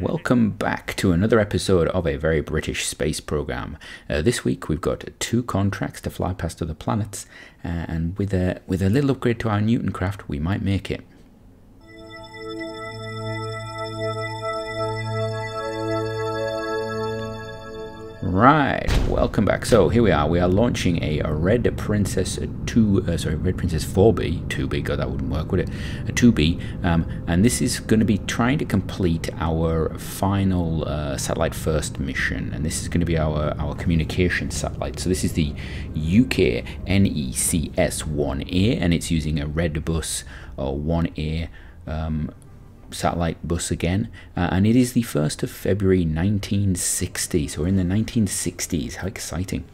Welcome back to another episode of A Very British Space Program. This week we've got two contracts to fly past other planets, and with a little upgrade to our Newton craft, we might make it. Right, welcome back. So here we are. We are launching a Red Princess 2, Red Princess 4B, 2B, God, that wouldn't work, would it? A 2B, and this is going to be trying to complete our final satellite first mission, and this is going to be our communication satellite. So this is the UK NECS 1A, and it's using a Red Bus 1A satellite bus again, and it is the 1st of February 1960, so we're in the 1960s. How exciting.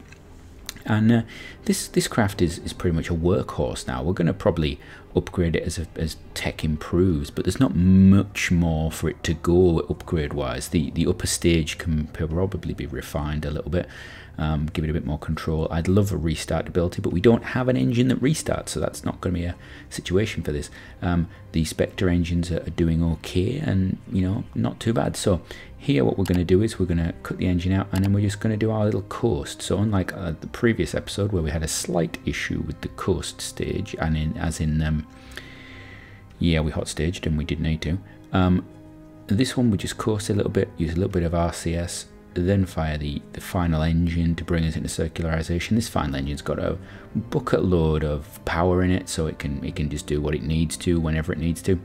And this craft is pretty much a workhorse now. We're going to probably upgrade it as tech improves, but there's not much more for it to go upgrade wise. The upper stage can probably be refined a little bit, give it a bit more control. I'd love a restart ability, but we don't have an engine that restarts, so that's not going to be a situation for this. The Spectre engines are doing okay, and you know, not too bad. So here what we're going to do is we're going to cut the engine out, and then we're just going to do our little coast. So unlike the previous episode where we had a slight issue with the coast stage, and yeah, we hot staged and we didn't need to. This one we just coast a little bit, use a little bit of RCS, then fire the final engine to bring us into circularization. This final engine's got a bucket load of power in it, so it can just do what it needs to whenever it needs to.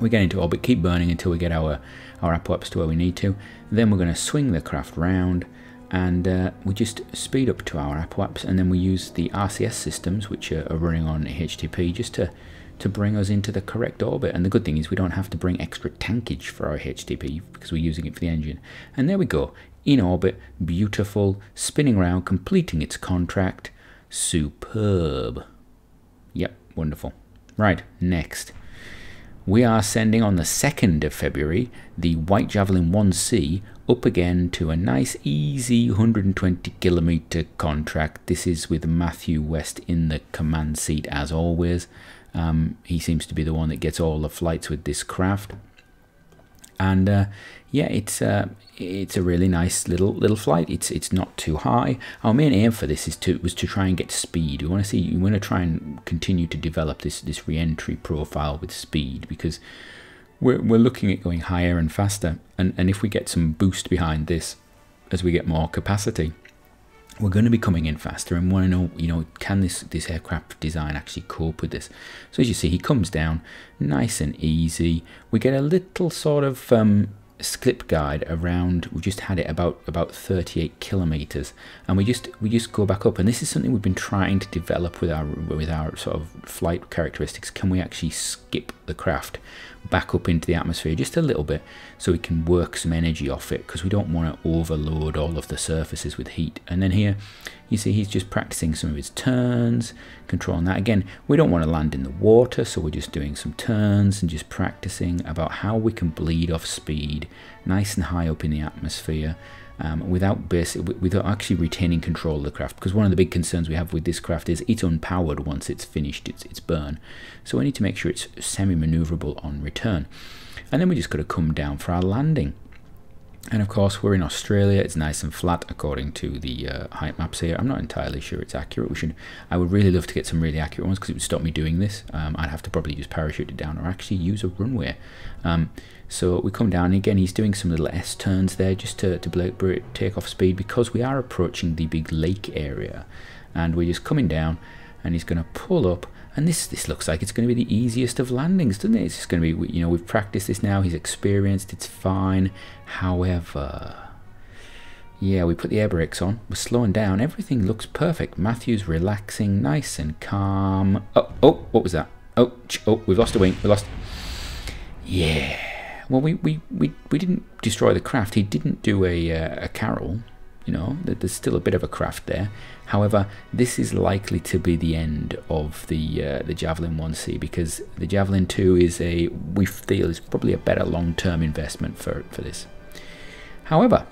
We get into orbit, keep burning until we get our app ups to where we need to. Then we're going to swing the craft round, and we just speed up to our APWAPs, and then we use the RCS systems, which are running on HTP, just to bring us into the correct orbit. And the good thing is we don't have to bring extra tankage for our HTP because we're using it for the engine. And there we go, in orbit, beautiful, spinning around, completing its contract. Superb. Yep, wonderful. Right, next. We are sending on the 2nd of February the White Javelin 1C up again to a nice easy 120-kilometer contract. This is with Matthew West in the command seat as always. He seems to be the one that gets all the flights with this craft. And yeah, it's a really nice little flight. It's not too high. Our main aim for this was to try and get speed. We want to try and continue to develop this re-entry profile with speed, because we're looking at going higher and faster. And if we get some boost behind this, as we get more capacity, we're going to be coming in faster, and want to know, you know, can this aircraft design actually cope with this? So as you see, he comes down nice and easy. We get a little sort of slip guide around. We just had it about 38 kilometers, and we just go back up. And this is something we've been trying to develop with our sort of flight characteristics. Can we actually skip the craft back up into the atmosphere just a little bit, so we can work some energy off it, because we don't want to overload all of the surfaces with heat? And then here you see he's just practicing some of his turns, controlling that. Again, we don't want to land in the water, so we're just doing some turns and just practicing about how we can bleed off speed nice and high up in the atmosphere, without actually retaining control of the craft, because one of the big concerns we have with this craft is it's unpowered once it's finished its burn. So we need to make sure it's semi-maneuverable on return. And then we just got to come down for our landing. And of course, we're in Australia. It's nice and flat according to the height maps here. I'm not entirely sure it's accurate. I would really love to get some really accurate ones, because it would stop me doing this. I'd have to probably just parachute it down or actually use a runway. So we come down, and again, he's doing some little S turns there just to take off speed, because we are approaching the big lake area. And we're just coming down, and he's going to pull up. And this looks like it's going to be the easiest of landings, doesn't it? It's just going to be, you know, we've practiced this now. He's experienced. It's fine. However, yeah, we put the air brakes on. We're slowing down. Everything looks perfect. Matthew's relaxing, nice and calm. Oh, what was that? Oh, we've lost a wing. We lost. Yeah. Well, we didn't destroy the craft. He didn't do a carol. You know, there's still a bit of a craft there. However, this is likely to be the end of the Javelin 1C, because the Javelin 2 is we feel is probably a better long-term investment for this. However,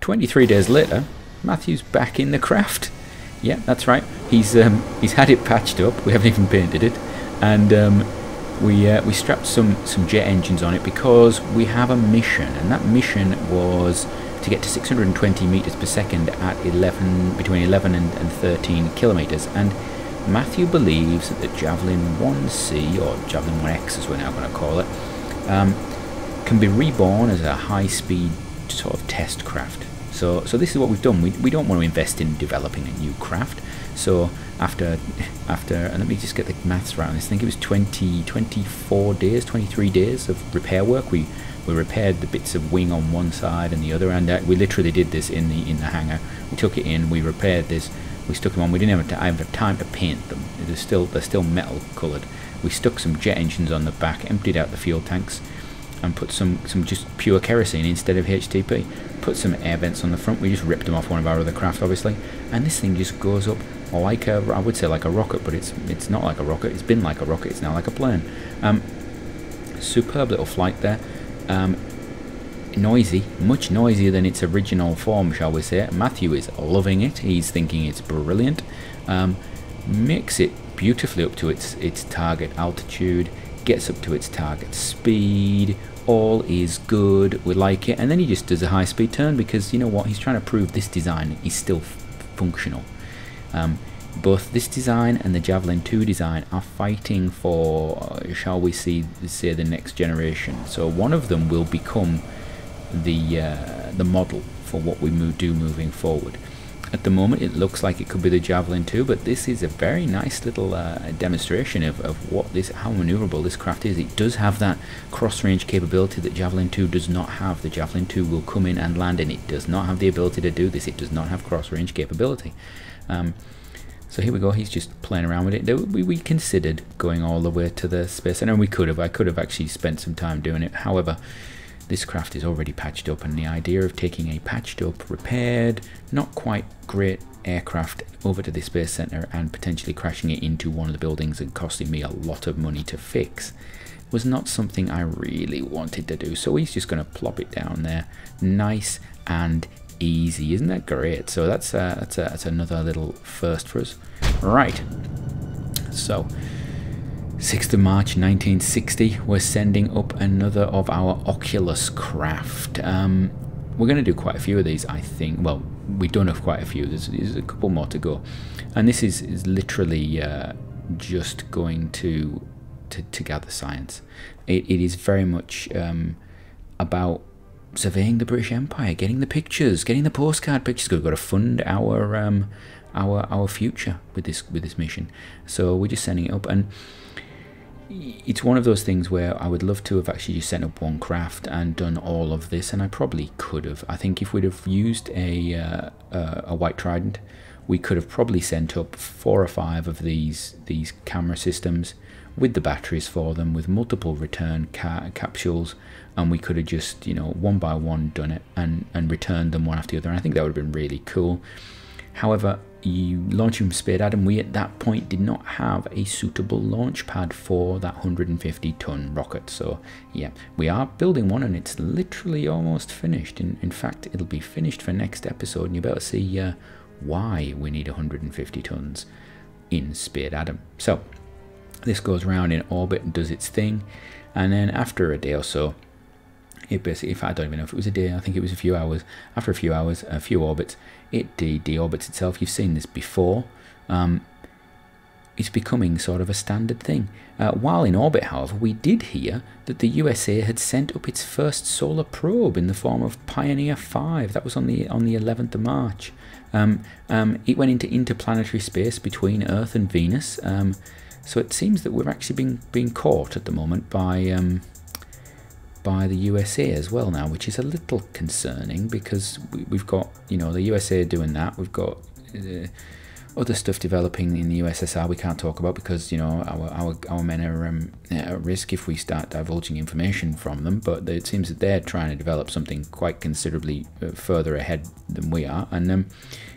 23 days later, Matthew's back in the craft. Yeah, that's right. He's had it patched up. We haven't even painted it, and we strapped some jet engines on it because we have a mission, and that mission was to get to 620 meters per second at between 11 and 13 kilometers. And Matthew believes that the Javelin 1C, or Javelin 1X as we're now going to call it, can be reborn as a high-speed sort of test craft. So this is what we've done. We don't want to invest in developing a new craft. So after, and let me just get the maths right on this. I think it was 23 days of repair work. We repaired the bits of wing on one side and the other, and we literally did this in the hangar. We took it in, we repaired this, we stuck them on. We didn't have time to paint them. They're still metal coloured. We stuck some jet engines on the back, emptied out the fuel tanks, and put some just pure kerosene instead of HTP. Put some air vents on the front. We just ripped them off one of our other craft, obviously, and this thing just goes up like a, I would say like a rocket, but it's not like a rocket. It's been like a rocket. It's now like a plane. Superb little flight there. Noisy, much noisier than its original form, shall we say. Matthew is loving it. He's thinking it's brilliant. Makes it beautifully up to its target altitude. Gets up to its target speed, all is good, we like it, and then he just does a high speed turn because, you know what, he's trying to prove this design is still functional. Both this design and the Javelin 2 design are fighting for, shall we say, the next generation. So one of them will become the model for what we do moving forward. At the moment it looks like it could be the Javelin 2, but this is a very nice little demonstration of how maneuverable this craft is. It does have that cross-range capability that Javelin 2 does not have. The Javelin 2 will come in and land, and it does not have the ability to do this. It does not have cross-range capability. So here we go, he's just playing around with it. We considered going all the way to the space, and we could have. I could have actually spent some time doing it. However, this craft is already patched up, and the idea of taking a patched up, repaired, not quite great aircraft over to the space center and potentially crashing it into one of the buildings and costing me a lot of money to fix was not something I really wanted to do. So he's just going to plop it down there, nice and easy. Isn't that great? So that's another little first for us. Right, so 6th of March 1960, we're sending up another of our Oculus craft. We're going to do quite a few of these, I think. Well, we've done quite a few. There's a couple more to go. And this is literally just going to gather science. It is very much about surveying the British Empire, getting the pictures, getting the postcard pictures. We've got to fund our future with this mission. So we're just sending it up, and it's one of those things where I would love to have actually just sent up one craft and done all of this, and I probably could have. I think if we'd have used a White Trident, we could have probably sent up 4 or 5 of these camera systems with the batteries for them, with multiple return capsules, and we could have just, you know, one by one done it and returned them one after the other, and I think that would have been really cool. However, you launching from Spadeadam, we at that point did not have a suitable launch pad for that 150-ton rocket. So yeah, we are building one, and it's literally almost finished. In fact, it'll be finished for next episode, and you better see why we need 150 tons in Spadeadam. So this goes round in orbit and does its thing, and then after a day or so, it basically, if I don't even know if it was a day, I think it was a few hours. After a few hours, a few orbits, it deorbits itself. You've seen this before. It's becoming sort of a standard thing. While in orbit, however, we did hear that the USA had sent up its first solar probe in the form of Pioneer 5. That was on the 11th of March. It went into interplanetary space between Earth and Venus. So it seems that we're actually being caught at the moment by the USA as well now, which is a little concerning, because we've got, you know, the USA doing that. We've got other stuff developing in the USSR we can't talk about because, you know, our men are at risk if we start divulging information from them. But it seems that they're trying to develop something quite considerably further ahead than we are. And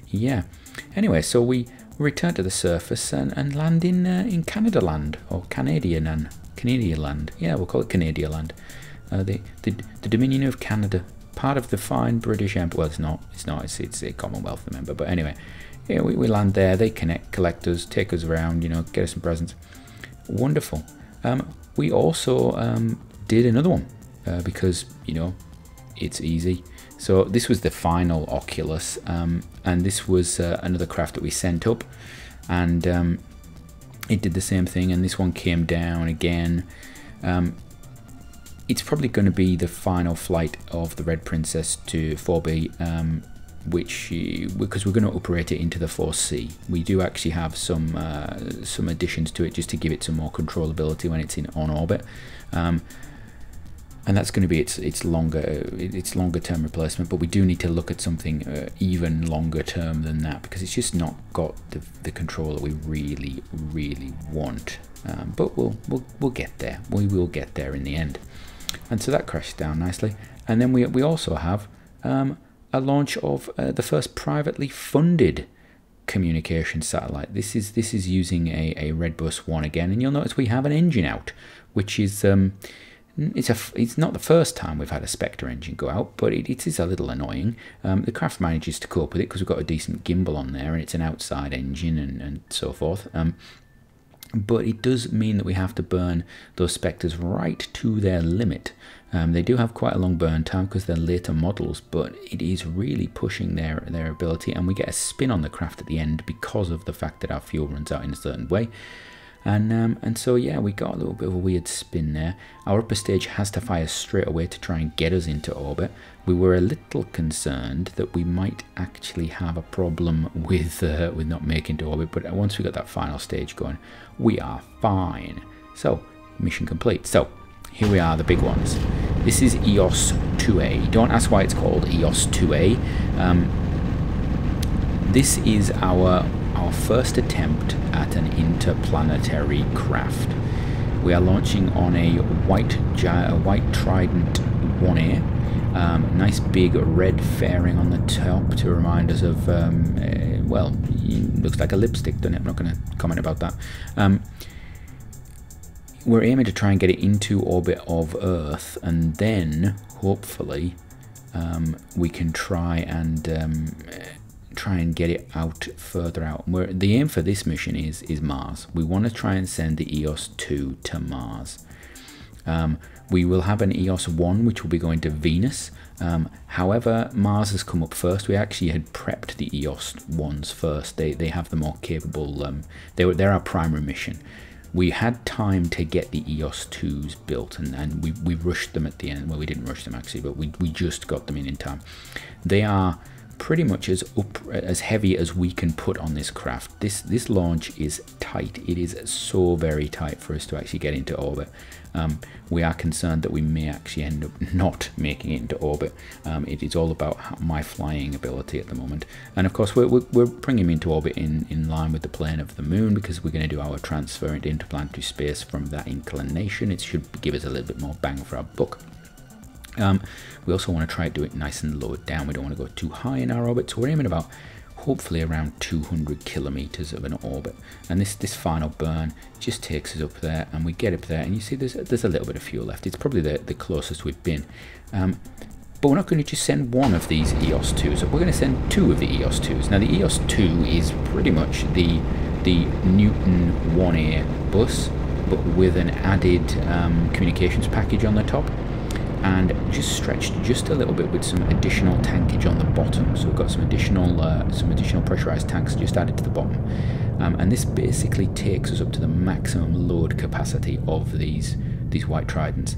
yeah, anyway, so we return to the surface and land in Canada land, or Canadian land. Yeah, we'll call it Canadian land. The Dominion of Canada, part of the fine British Empire. Well, it's a Commonwealth member, but anyway, yeah, we land there. They collect us, take us around, you know, get us some presents. Wonderful. We also did another one because, you know, it's easy. So this was the final Oculus, and this was another craft that we sent up, and it did the same thing, and this one came down again. It's probably going to be the final flight of the Red Princess 2 4B, because we're going to operate it into the 4C. We do actually have some additions to it just to give it some more controllability when it's in on orbit, and that's going to be its longer term replacement. But we do need to look at something even longer term than that, because it's just not got the control that we really want. But we'll get there. We will get there in the end. And so that crashed down nicely. And then we also have a launch of the first privately funded communication satellite. This is using a Red Bus 1 again, and you'll notice we have an engine out, which is it's not the first time we've had a Spectre engine go out, but it is a little annoying. The craft manages to cope with it because we've got a decent gimbal on there, and it's an outside engine and so forth. But it does mean that we have to burn those Spectres right to their limit. They do have quite a long burn time because they're later models, but it is really pushing their ability, and we get a spin on the craft at the end because of the fact that our fuel runs out in a certain way. And so, yeah, we got a little bit of a weird spin there. Our upper stage has to fire straight away to try and get us into orbit. We were a little concerned that we might actually have a problem with not making to orbit, but once we got that final stage going, we are fine. So, mission complete. So, here we are, the big ones. This is EOS 2A. Don't ask why it's called EOS 2A. This is our first attempt at an interplanetary craft. We are launching on a White Trident 1A. Nice big red fairing on the top to remind us of, well, it looks like a lipstick, doesn't it? I'm not going to comment about that. We're aiming to try and get it into orbit of Earth, and then, hopefully, we can try and get it out further out. The aim for this mission is Mars. We want to try and send the EOS 2 to Mars. We will have an EOS 1 which will be going to Venus. However, Mars has come up first. We actually had prepped the EOS 1s first. They have the more capable, they're our primary mission. We had time to get the EOS 2s built, and we rushed them at the end. Well, we didn't rush them actually, but we just got them in time. They are pretty much as heavy as we can put on this craft. This launch is tight. It is so very tight for us to actually get into orbit. We are concerned that we may actually end up not making it into orbit. It is all about my flying ability at the moment. And of course, we're bringing him into orbit in line with the plane of the moon, because we're going to do our transfer into interplanetary space from that inclination. It should give us a little bit more bang for our buck. We also want to try to do it nice and low down. We don't want to go too high in our orbit, so we're aiming about, hopefully, around 200 kilometers of an orbit. And this final burn just takes us up there, and we get up there, and you see there's a little bit of fuel left. It's probably the closest we've been. But we're not going to just send one of these EOS 2s. We're going to send two of the EOS 2s. Now, the EOS 2 is pretty much the Newton 1A bus, but with an added communications package on the top, and just stretched just a little bit with some additional tankage on the bottom. So we've got some additional pressurized tanks just added to the bottom, and this basically takes us up to the maximum load capacity of these White Tridents.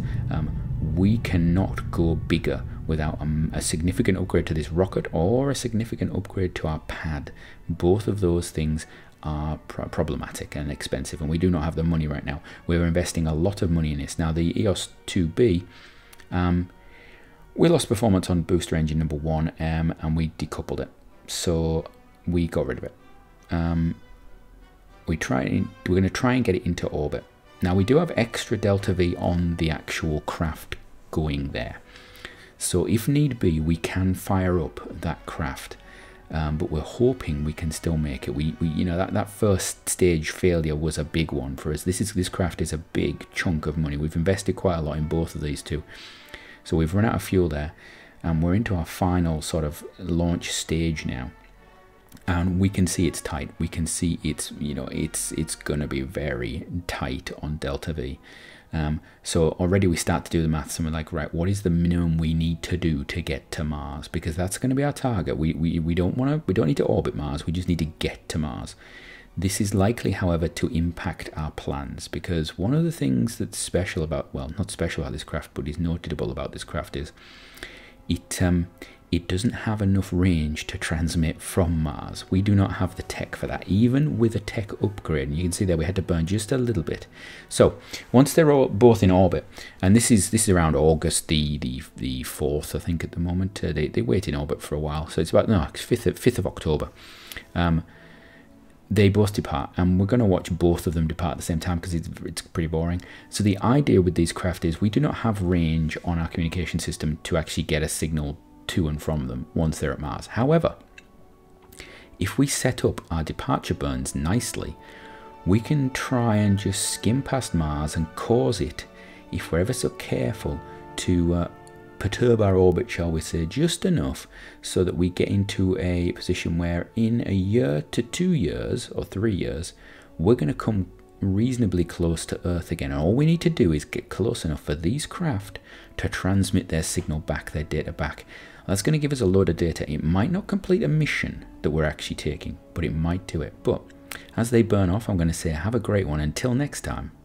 We cannot go bigger without a significant upgrade to this rocket or a significant upgrade to our pad. Both of those things are problematic and expensive, and we do not have the money right now. We're investing a lot of money in this. Now, the EOS 2B, we lost performance on booster engine number 1, and we decoupled it, so we got rid of it. We're going to try and get it into orbit. Now, we do have extra delta V on the actual craft going there, so if need be, we can fire up that craft. But we're hoping we can still make it. We you know, that first stage failure was a big one for us. This craft is a big chunk of money. We've invested quite a lot in both of these two. So we've run out of fuel there, and we're into our final sort of launch stage now. And we can see it's tight. We can see it's, you know, it's going to be very tight on delta V. So already we start to do the maths and we're like, right, what is the minimum we need to do to get to Mars? Because that's going to be our target. We don't need to orbit Mars. We just need to get to Mars. This is likely, however, to impact our plans, because one of the things that's special about, well, not special about this craft, but is notable about this craft is it doesn't have enough range to transmit from Mars. We do not have the tech for that, even with a tech upgrade. And you can see there we had to burn just a little bit. So once they're all, both in orbit, and this is around August the 4th, I think, at the moment. They wait in orbit for a while, so it's about no 5th of October. They both depart, and we're going to watch both of them depart at the same time because it's pretty boring. So the idea with these craft is we do not have range on our communication system to actually get a signal to and from them once they're at Mars. However, if we set up our departure burns nicely, we can try and just skim past Mars and cause it, if we're ever so careful, to perturb our orbit, shall we say, just enough so that we get into a position where in a year to 2 years or 3 years, we're going to come reasonably close to Earth again. And all we need to do is get close enough for these craft to transmit their signal back, their data back. That's going to give us a load of data. It might not complete a mission that we're actually taking, but it might do it. But as they burn off, I'm going to say have a great one. Until next time.